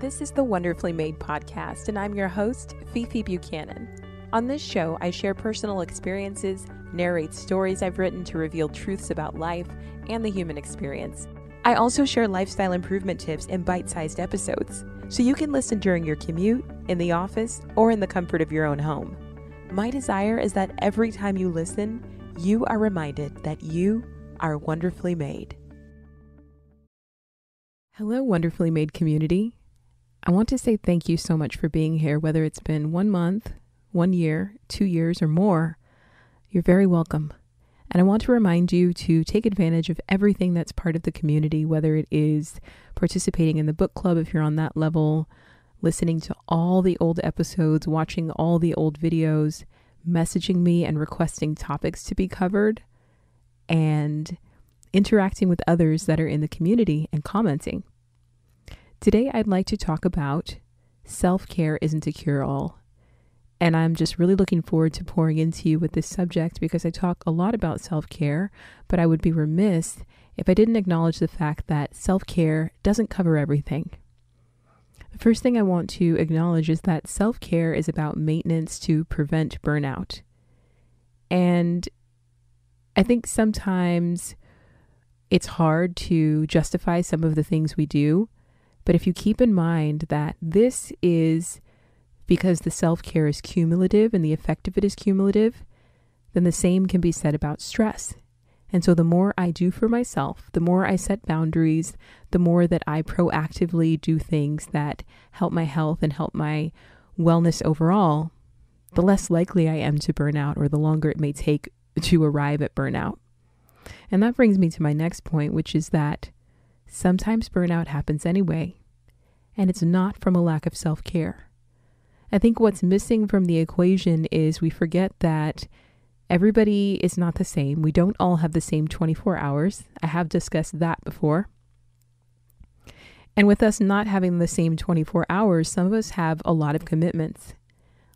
This is the Wonderfully Made Podcast, and I'm your host, Fifi Buchanan. On this show, I share personal experiences, narrate stories I've written to reveal truths about life and the human experience. I also share lifestyle improvement tips in bite-sized episodes, so you can listen during your commute, in the office, or in the comfort of your own home. My desire is that every time you listen, you are reminded that you are wonderfully made. Hello, Wonderfully Made community. I want to say thank you so much for being here, whether it's been 1 month, 1 year, 2 years, or more. You're very welcome. And I want to remind you to take advantage of everything that's part of the community, whether it is participating in the book club if you're on that level, listening to all the old episodes, watching all the old videos, messaging me and requesting topics to be covered, and interacting with others that are in the community and commenting. Today, I'd like to talk about self-care isn't a cure-all. And I'm just really looking forward to pouring into you with this subject because I talk a lot about self-care, but I would be remiss if I didn't acknowledge the fact that self-care doesn't cover everything. The first thing I want to acknowledge is that self-care is about maintenance to prevent burnout. And I think sometimes it's hard to justify some of the things we do, but if you keep in mind that this is because the self-care is cumulative and the effect of it is cumulative, then the same can be said about stress. And so the more I do for myself, the more I set boundaries, the more that I proactively do things that help my health and help my wellness overall, the less likely I am to burn out or the longer it may take to arrive at burnout. And that brings me to my next point, which is that sometimes burnout happens anyway, and it's not from a lack of self-care. I think what's missing from the equation is we forget that everybody is not the same. We don't all have the same 24 hours. I have discussed that before. And with us not having the same 24 hours, some of us have a lot of commitments.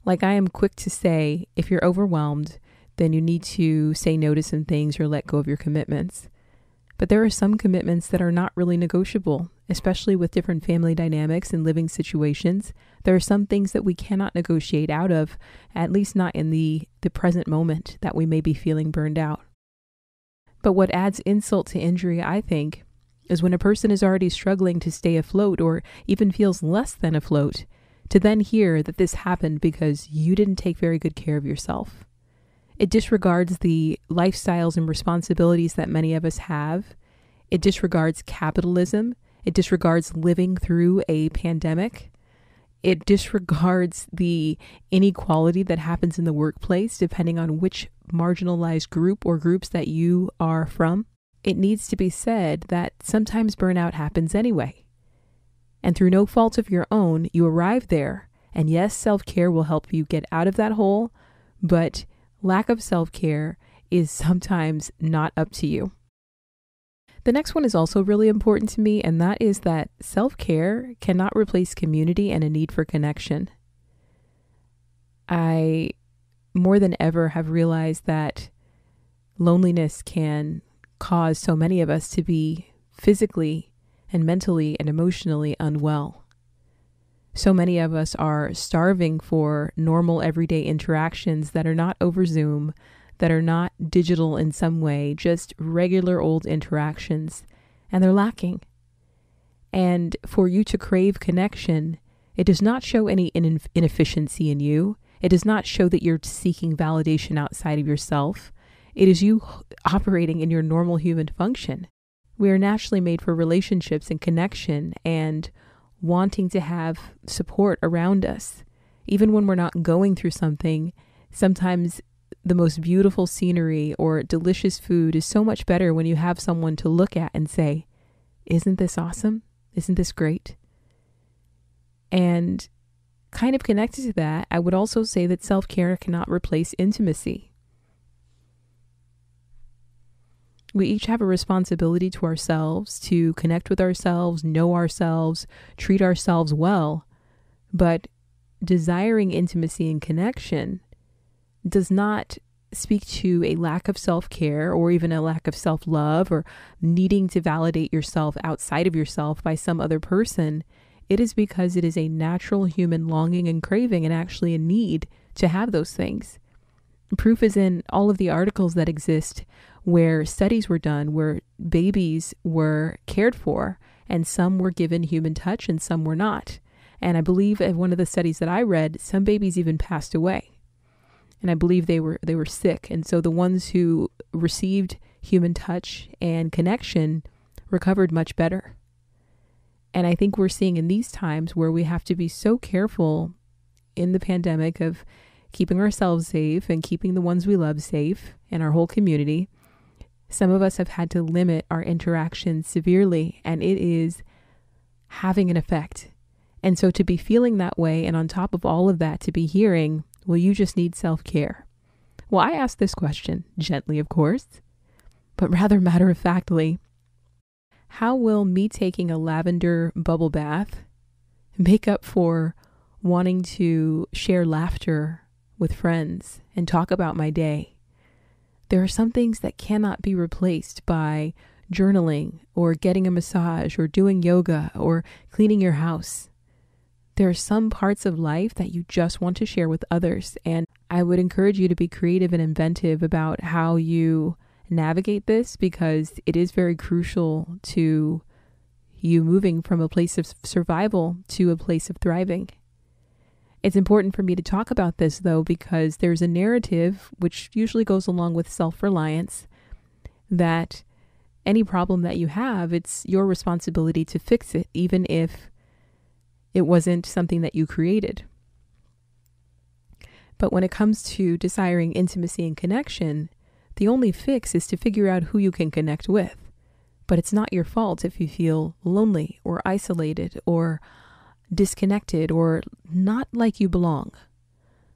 Like I am quick to say, if you're overwhelmed, then you need to say no to some things or let go of your commitments. But there are some commitments that are not really negotiable, especially with different family dynamics and living situations. There are some things that we cannot negotiate out of, at least not in the present moment that we may be feeling burned out. But what adds insult to injury, I think, is when a person is already struggling to stay afloat or even feels less than afloat, to then hear that this happened because you didn't take very good care of yourself. It disregards the lifestyles and responsibilities that many of us have. It disregards capitalism. It disregards living through a pandemic. It disregards the inequality that happens in the workplace, depending on which marginalized group or groups that you are from. It needs to be said that sometimes burnout happens anyway. And through no fault of your own, you arrive there. And yes, self-care will help you get out of that hole, but lack of self-care is sometimes not up to you. The next one is also really important to me, and that is that self-care cannot replace community and a need for connection. I, more than ever, have realized that loneliness can cause so many of us to be physically and mentally and emotionally unwell. So many of us are starving for normal everyday interactions that are not over Zoom, that are not digital in some way, just regular old interactions, and they're lacking. And for you to crave connection, it does not show any inefficiency in you. It does not show that you're seeking validation outside of yourself. It is you operating in your normal human function. We are naturally made for relationships and connection and wanting to have support around us. Even when we're not going through something, sometimes the most beautiful scenery or delicious food is so much better when you have someone to look at and say, "Isn't this awesome? Isn't this great?" And kind of connected to that, I would also say that self-care cannot replace intimacy. We each have a responsibility to ourselves, to connect with ourselves, know ourselves, treat ourselves well. But desiring intimacy and connection does not speak to a lack of self-care or even a lack of self-love or needing to validate yourself outside of yourself by some other person. it is because it is a natural human longing and craving, and actually a need to have those things. Proof is in all of the articles that exist where studies were done, where babies were cared for, and some were given human touch and some were not. And I believe in one of the studies that I read, some babies even passed away. And I believe they were sick. And so the ones who received human touch and connection recovered much better. And I think we're seeing in these times where we have to be so careful in the pandemic of keeping ourselves safe and keeping the ones we love safe and our whole community. Some of us have had to limit our interactions severely, and it is having an effect. And so to be feeling that way, and on top of all of that, to be hearing, well, you just need self-care. Well, I asked this question, gently of course, but rather matter-of-factly, how will me taking a lavender bubble bath make up for wanting to share laughter with friends and talk about my day? There are some things that cannot be replaced by journaling or getting a massage or doing yoga or cleaning your house. There are some parts of life that you just want to share with others, and I would encourage you to be creative and inventive about how you navigate this, because it is very crucial to you moving from a place of survival to a place of thriving. It's important for me to talk about this, though, because there's a narrative which usually goes along with self-reliance that any problem that you have, it's your responsibility to fix it, even if it wasn't something that you created. But when it comes to desiring intimacy and connection, the only fix is to figure out who you can connect with. But it's not your fault if you feel lonely or isolated or disconnected or not like you belong.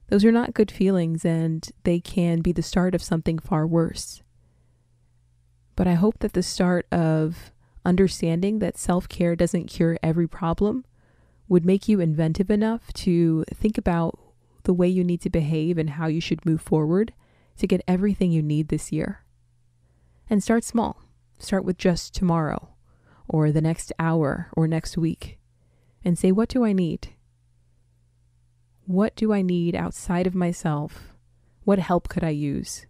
Those are not good feelings, and they can be the start of something far worse. But I hope that the start of understanding that self-care doesn't cure every problem would make you inventive enough to think about the way you need to behave and how you should move forward to get everything you need this year. And start small. Start with just tomorrow or the next hour or next week. And say, what do I need? What do I need outside of myself? What help could I use?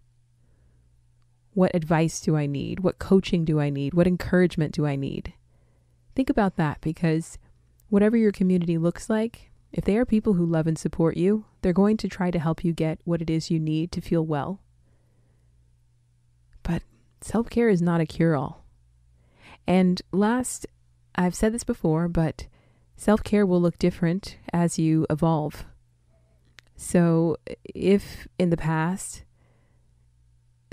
What advice do I need? What coaching do I need? What encouragement do I need? Think about that, because whatever your community looks like, if they are people who love and support you, they're going to try to help you get what it is you need to feel well. But self-care is not a cure-all. And last, I've said this before, but self-care will look different as you evolve. So if in the past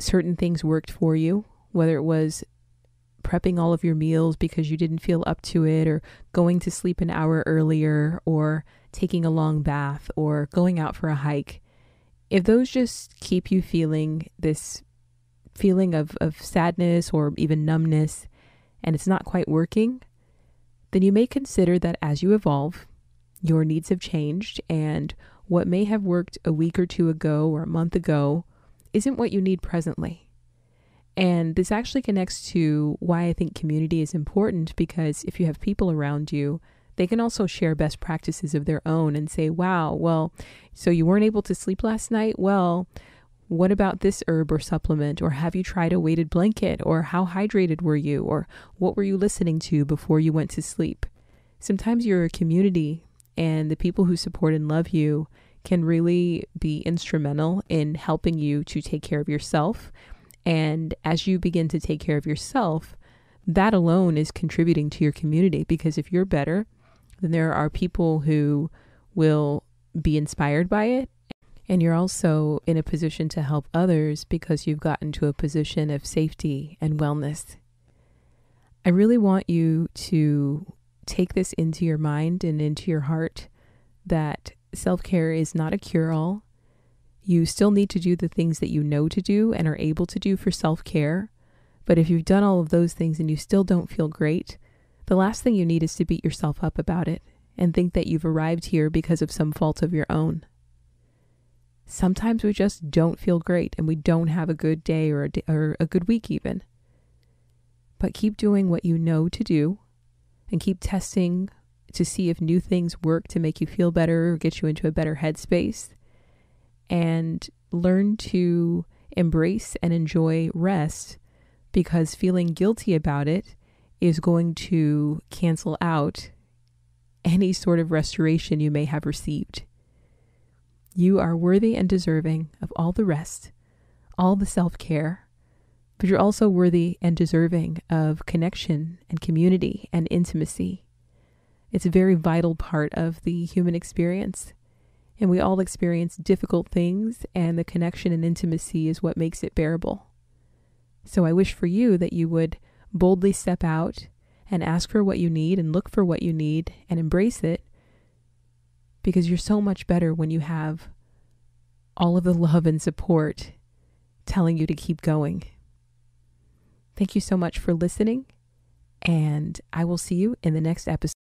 certain things worked for you, whether it was prepping all of your meals because you didn't feel up to it, or going to sleep an hour earlier, or taking a long bath, or going out for a hike, if those just keep you feeling this feeling of sadness or even numbness, and it's not quite working, then you may consider that as you evolve, your needs have changed, and what may have worked a week or two ago or a month ago isn't what you need presently. And this actually connects to why I think community is important, because if you have people around you, they can also share best practices of their own and say, wow, well, so you weren't able to sleep last night? Well, what about this herb or supplement? Or have you tried a weighted blanket? Or how hydrated were you? Or what were you listening to before you went to sleep? Sometimes your community and the people who support and love you can really be instrumental in helping you to take care of yourself. And as you begin to take care of yourself, that alone is contributing to your community, because if you're better, then there are people who will be inspired by it. And you're also in a position to help others because you've gotten to a position of safety and wellness. I really want you to take this into your mind and into your heart, that self-care is not a cure-all. You still need to do the things that you know to do and are able to do for self-care. But if you've done all of those things and you still don't feel great, the last thing you need is to beat yourself up about it and think that you've arrived here because of some fault of your own. Sometimes we just don't feel great and we don't have a good day or a good week even. But keep doing what you know to do and keep testing to see if new things work to make you feel better or get you into a better headspace, and learn to embrace and enjoy rest, because feeling guilty about it is going to cancel out any sort of restoration you may have received. You are worthy and deserving of all the rest, all the self-care, but you're also worthy and deserving of connection and community and intimacy. It's a very vital part of the human experience, and we all experience difficult things, and the connection and intimacy is what makes it bearable. So I wish for you that you would boldly step out and ask for what you need and look for what you need and embrace it, because you're so much better when you have all of the love and support telling you to keep going. Thank you so much for listening, and I will see you in the next episode.